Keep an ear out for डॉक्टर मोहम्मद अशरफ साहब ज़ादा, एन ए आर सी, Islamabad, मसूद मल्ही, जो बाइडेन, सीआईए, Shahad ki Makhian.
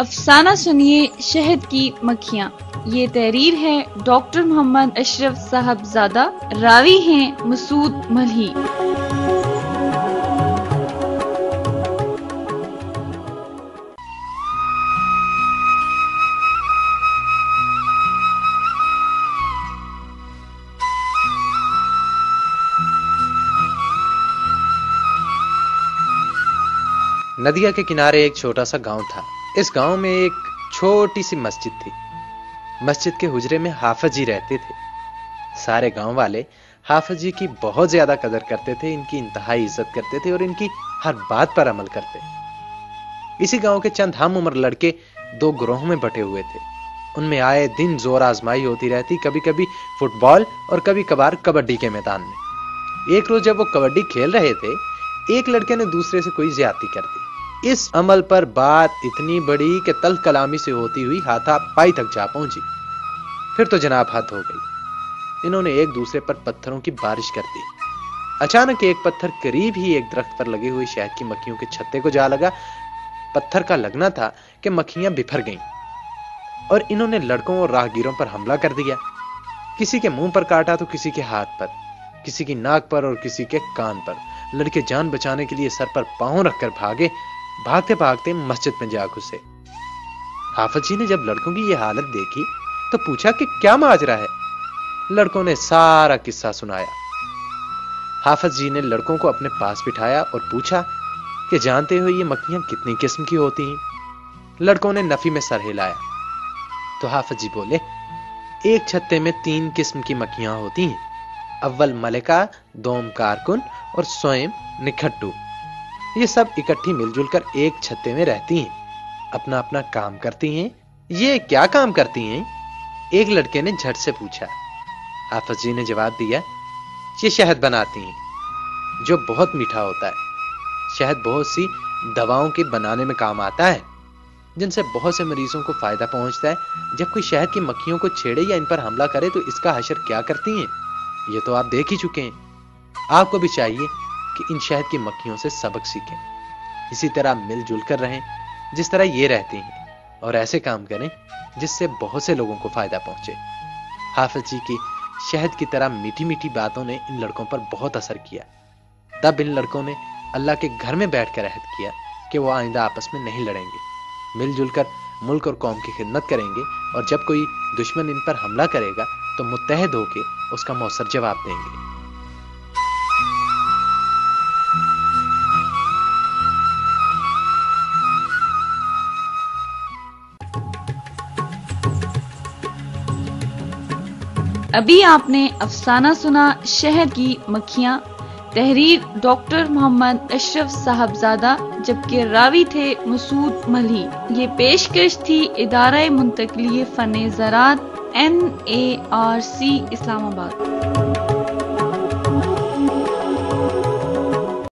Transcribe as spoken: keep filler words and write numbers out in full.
अफसाना सुनिए शहद की मक्खियाँ। ये तहरीर है डॉक्टर मोहम्मद अशरफ साहब ज़ादा, रावी हैं मसूद मल्ही। नदिया के किनारे एक छोटा सा गांव था। इस गांव में एक छोटी सी मस्जिद थी। मस्जिद के हुजरे में हाफिज जी रहते थे। सारे गांव वाले हाफिज जी की बहुत ज्यादा कदर करते थे, इनकी इंतहाई इज्जत करते थे और इनकी हर बात पर अमल करते। इसी गांव के चंद हम उम्र लड़के दो ग्रोह में बटे हुए थे। उनमें आए दिन जोर आजमाई होती रहती, कभी कभी फुटबॉल और कभी कभार कबड्डी के मैदान में। एक रोज जब वो कबड्डी खेल रहे थे, एक लड़के ने दूसरे से कोई ज्यादती कर दी। इस अमल पर बात इतनी बड़ी कि तल्ख कलामी से होती हुई हाथापाई तक जा पहुंची। फिर तो जनाब हद हो गई। इन्होंने एक दूसरे पर पत्थरों की बारिश कर दी। अचानक एक पत्थर करीब ही एक दरख्त पर लगी हुई शहद की मक्खियों के छत्ते को जा लगा। पत्थर का लगना था कि मक्खियां बिफर गईं और इन्होंने लड़कों और राहगीरों पर हमला कर दिया। किसी के मुंह पर काटा तो किसी के हाथ पर, किसी की नाक पर और किसी के कान पर। लड़के जान बचाने के लिए सर पर पांव रखकर भागे। भागते भागते मस्जिद में जा घुसे। हाफिज जी ने जब लड़कों की यह हालत देखी तो पूछा कि क्या माजरा है। लड़कों ने सारा किस्सा सुनाया। हाफिज जी ने लड़कों को अपने पास बिठाया और पूछा कि जानते हो ये मक्खियां कितनी किस्म की होती हैं? लड़कों ने नफी में सर हिलाया तो हाफिज जी बोले, एक छत्ते में तीन किस्म की मक्खियां होती हैं। अव्वल मलिका, दोम कारकुन और स्वयं निखट्टू। ये सब इकट्ठी मिलजुल कर एक छत्ते में रहती हैं, अपना अपना काम करती हैं। ये क्या काम करती हैं? एक लड़के ने झट से पूछा। हाफिज जी ने जवाब दिया, ये शहद बनाती हैं जो बहुत मीठा होता है। शहद बहुत सी दवाओं के बनाने में काम आता है, जिनसे बहुत से मरीजों को फायदा पहुंचता है। जब कोई शहद की मक्खियों को छेड़े या इन पर हमला करे तो इसका हशर क्या करती हैं, ये तो आप देख ही चुके हैं। आपको भी चाहिए कि इन शहद की मक्खियों से सबक सीखें, इसी तरह मिलजुल कर रहें जिस तरह ये रहती हैं, और ऐसे काम करें जिससे बहुत से लोगों को फायदा पहुंचे। हाफिज जी की शहद की तरह मीठी मीठी बातों ने इन लड़कों पर बहुत असर किया। तब इन लड़कों ने अल्लाह के घर में बैठकर अहद किया कि वो आइंदा आपस में नहीं लड़ेंगे, मिलजुल कर मुल्क और कौम की खिदमत करेंगे, और जब कोई दुश्मन इन पर हमला करेगा तो मुत्तहद होकर उसका मौसर जवाब देंगे। अभी आपने अफसाना सुना शहद की मक्खियां, तहरीर डॉक्टर मोहम्मद अशरफ साहब ज़ादा, जबकि रावी थे मसूद मल्ही। ये पेशकश थी इदारा मुंतकली फन ज़राअत एन ए आर सी Islamabad.